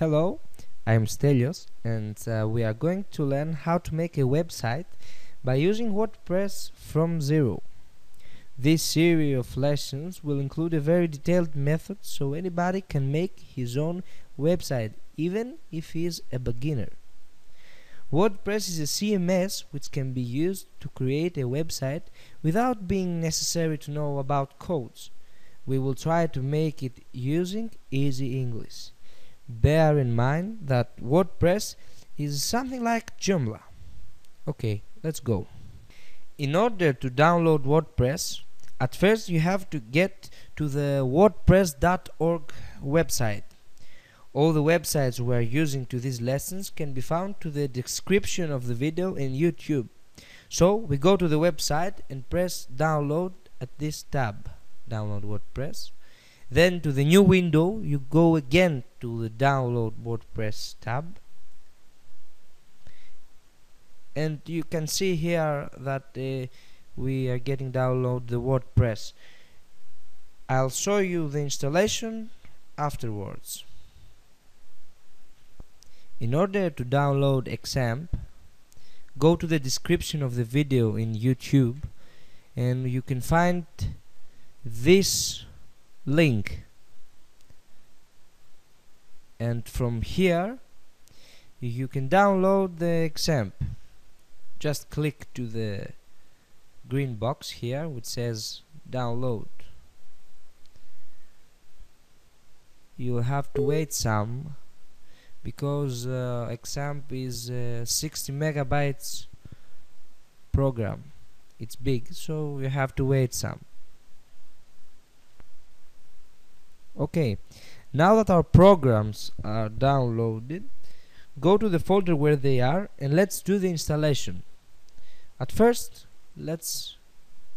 Hello, I'm Stelios, and we are going to learn how to make a website by using WordPress from zero. This series of lessons will include a very detailed method so anybody can make his own website, even if he is a beginner. WordPress is a CMS which can be used to create a website without being necessary to know about codes. We will try to make it using easy English. Bear in mind that WordPress is something like Joomla. Okay, let's go. In order to download WordPress, at first you have to get to the WordPress.org website. All the websites we are using to these lessons can be found to the description of the video in YouTube. So we go to the website and press download at this tab, download WordPress. Then to the new window you go again to the download WordPress tab, and you can see here that we are getting download the WordPress. I'll show you the installation afterwards. In order to download XAMPP, go to the description of the video in YouTube and you can find this link, and from here you can download the XAMPP. Just click to the green box here which says download. You'll have to wait some because XAMPP is 60 megabytes program. It's big, so you have to wait some. Okay, now that our programs are downloaded, go to the folder where they are and let's do the installation. At first, let's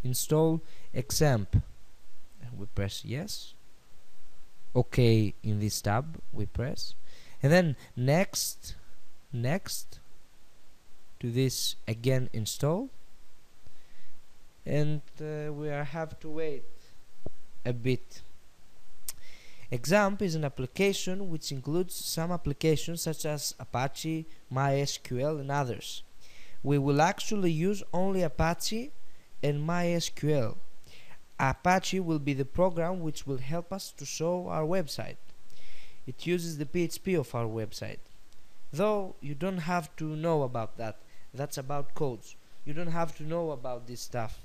install XAMPP. We press yes, OK in this tab we press, and then next, next to this again install, and we have to wait a bit. XAMPP is an application which includes some applications such as Apache, MySQL and others. We will actually use only Apache and MySQL. Apache will be the program which will help us to show our website. It uses the PHP of our website. Though you don't have to know about that, that's about codes. You don't have to know about this stuff.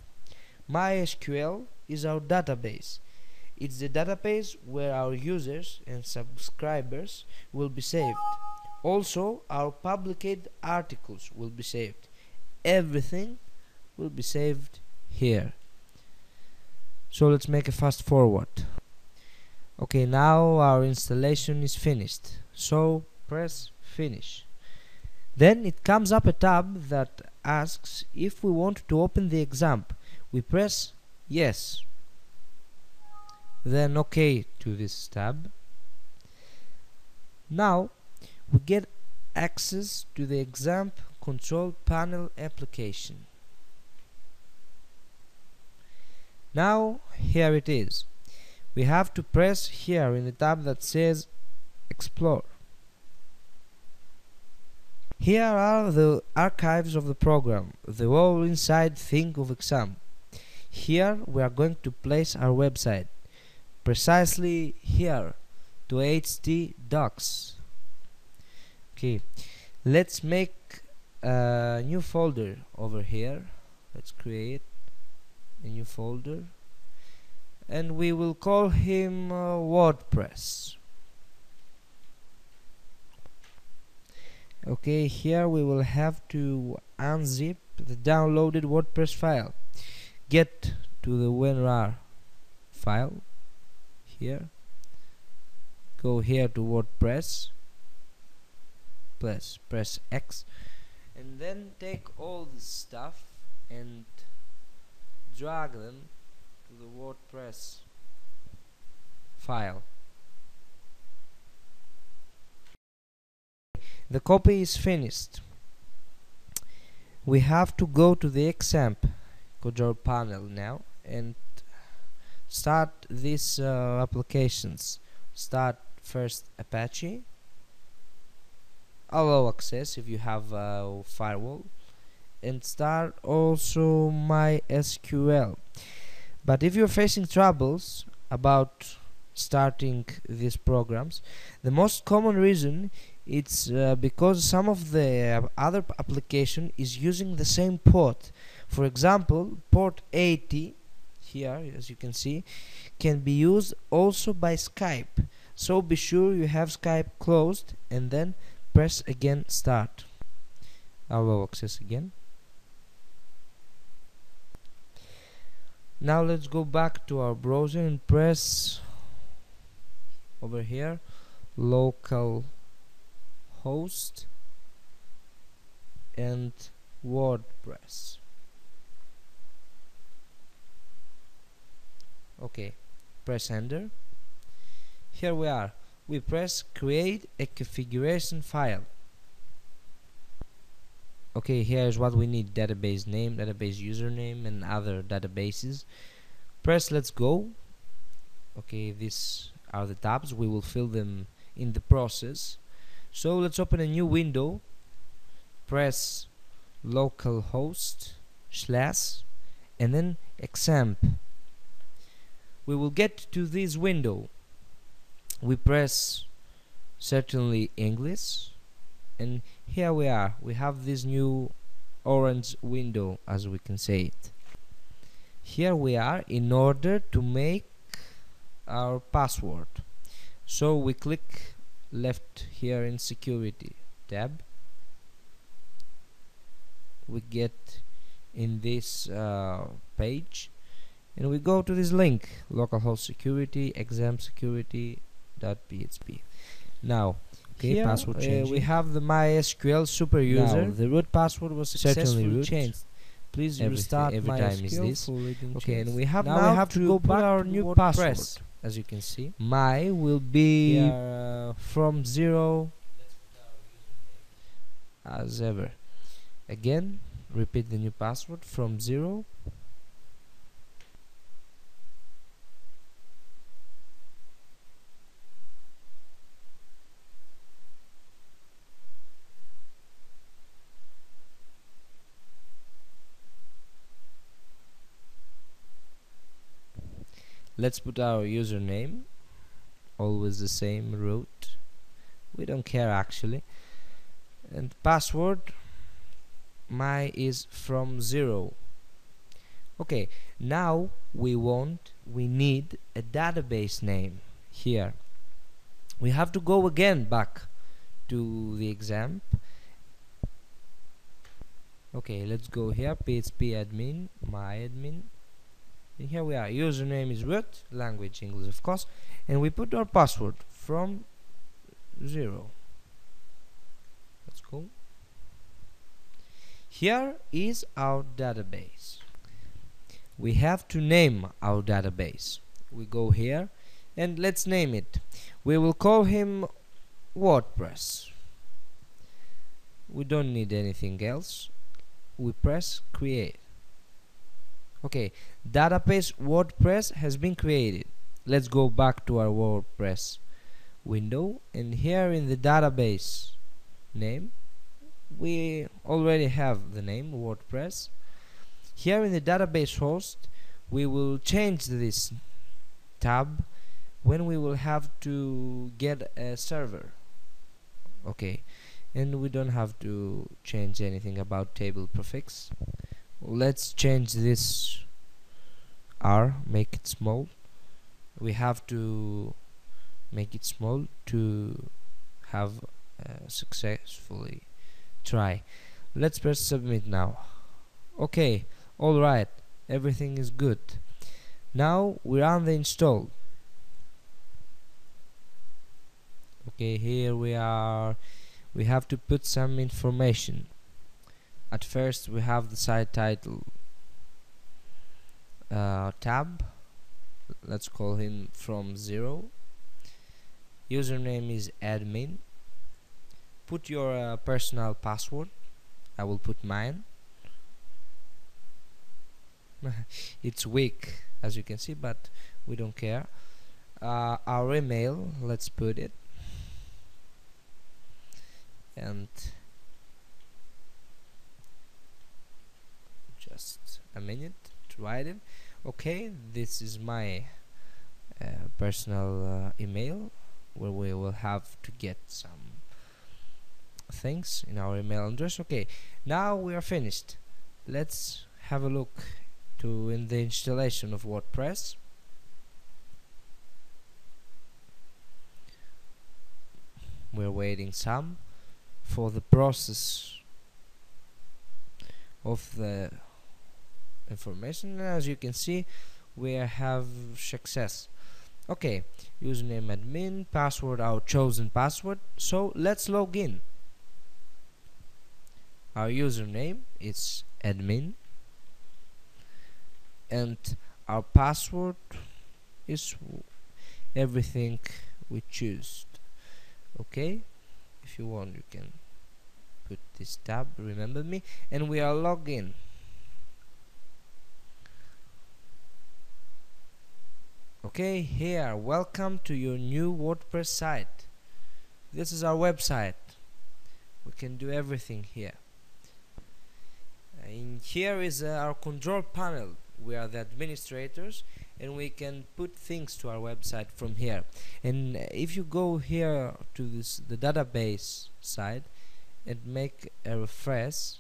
MySQL is our database. It's the database where our users and subscribers will be saved. Also, our published articles will be saved. Everything will be saved here. So let's make a fast forward. Okay, now our installation is finished. So press finish. Then it comes up a tab that asks if we want to open the XAMPP. We press yes. Then OK to this tab. Now we get access to the XAMPP control panel application. Now here it is. We have to press here in the tab that says Explore. Here are the archives of the program, the whole inside thing of XAMPP. Here we are going to place our website. Precisely here to htdocs. Okay, let's make a new folder over here. Let's create a new folder and we will call him WordPress. Okay, here we will have to unzip the downloaded WordPress file, get to the WinRAR file. Here, go here to WordPress, press X, and then take all this stuff and drag them to the WordPress file. The copy is finished. We have to go to the XAMPP control panel now and start these applications. Start first Apache, allow access if you have a firewall, and start also MySQL. But if you're facing troubles about starting these programs, the most common reason it's because some of the other application is using the same port. For example, port 80 here, as you can see, can be used also by Skype. So be sure you have Skype closed and then press again start. Allow access again. Now let's go back to our browser and press over here localhost and WordPress. Okay, press enter. Here we are. We press create a configuration file. Okay, here is what we need: database name, database username, and other databases. Press let's go. Okay, these are the tabs. We will fill them in the process. So let's open a new window. Press localhost / and then XAMPP. We will get to this window. We press certainly English, and here we are. We have this new orange window, as we can say it. Here we are in order to make our password. So we click left here in security tab. We get in this page and we go to this link, localhost security exam security.php. Now here, password changing. We have the MySQL super user. Now, the root password was successfully changed. Please restart MySQL. Okay, and we have now we have to go back our new WordPress password. As you can see, my will be from 0 as ever. Again, repeat the new password from 0. Let's put our username, always the same root, we don't care actually, and password, my is from 0. Okay, now we need a database name. Here we have to go again back to the XAMPP. Okay, let's go here, phpMyAdmin, and here we are. Username is root, language English of course, and we put our password from 0. Let's go. Here is our database. We have to name our database. We go here and let's name it. We will call him WordPress. We don't need anything else. We press create. Okay, database WordPress has been created. Let's go back to our WordPress window, and here in the database name we already have the name WordPress. Here in the database host we will change this tab when we will have to get a server. Okay, and we don't have to change anything about table prefix. Let's change this R, make it small. We have to make it small to have successfully try. Let's press submit now. Okay, alright, everything is good. Now we run the install. Okay, here we are. We have to put some information. At first we have the site title tab. Let's call him from 0. Username is admin. Put your personal password. I will put mine. It's weak, as you can see, but we don't care. Our email, let's put it, and just a minute to write it. Okay, this is my personal email, where we will have to get some things in our email address. Okay, now we are finished. Let's have a look to in the installation of WordPress. We're waiting some for the process of the information. As you can see, we have success. Okay, username admin, password our chosen password. So let's log in. Our username is admin and our password is everything we choose. Okay, if you want you can put this tab, remember me, and we are logged in. Okay, here, welcome to your new WordPress site. This is our website. We can do everything here. And here is our control panel. We are the administrators and we can put things to our website from here. And if you go here to this, the database side, and make a refresh,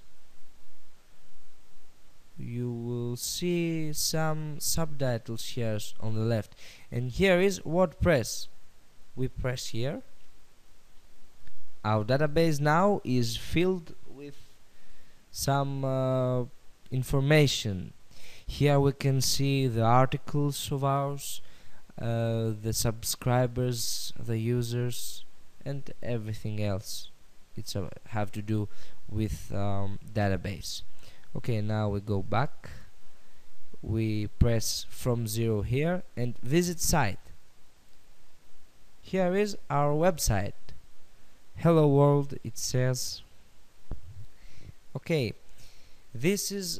you will see some subtitles here on the left, and here is WordPress. We press here. Our database now is filled with some information. Here we can see the articles of ours, the subscribers, the users, and everything else it's have to do with database. Okay, now we go back, we press from 0 here and visit site. Here is our website. Hello world, it says. Okay, this is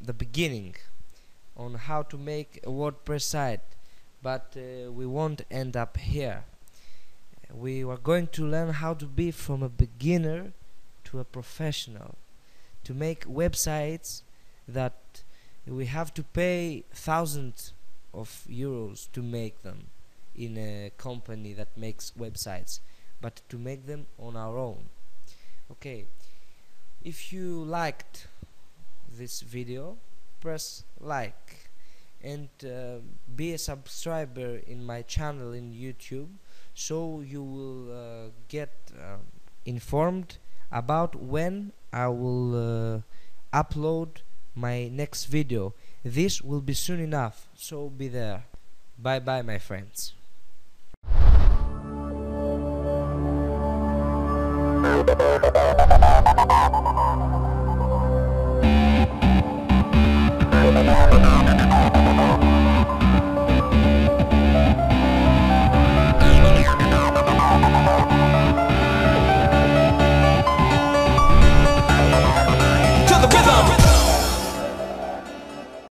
the beginning on how to make a WordPress site, but we won't end up here. We are going to learn how to be from a beginner to a professional, to make websites that we have to pay thousands of euros to make them in a company that makes websites, but to make them on our own. Okay, if you liked this video, press like and be a subscriber in my channel in YouTube, so you will get informed about when I will upload my next video. This will be soon enough, so be there. Bye bye, my friends.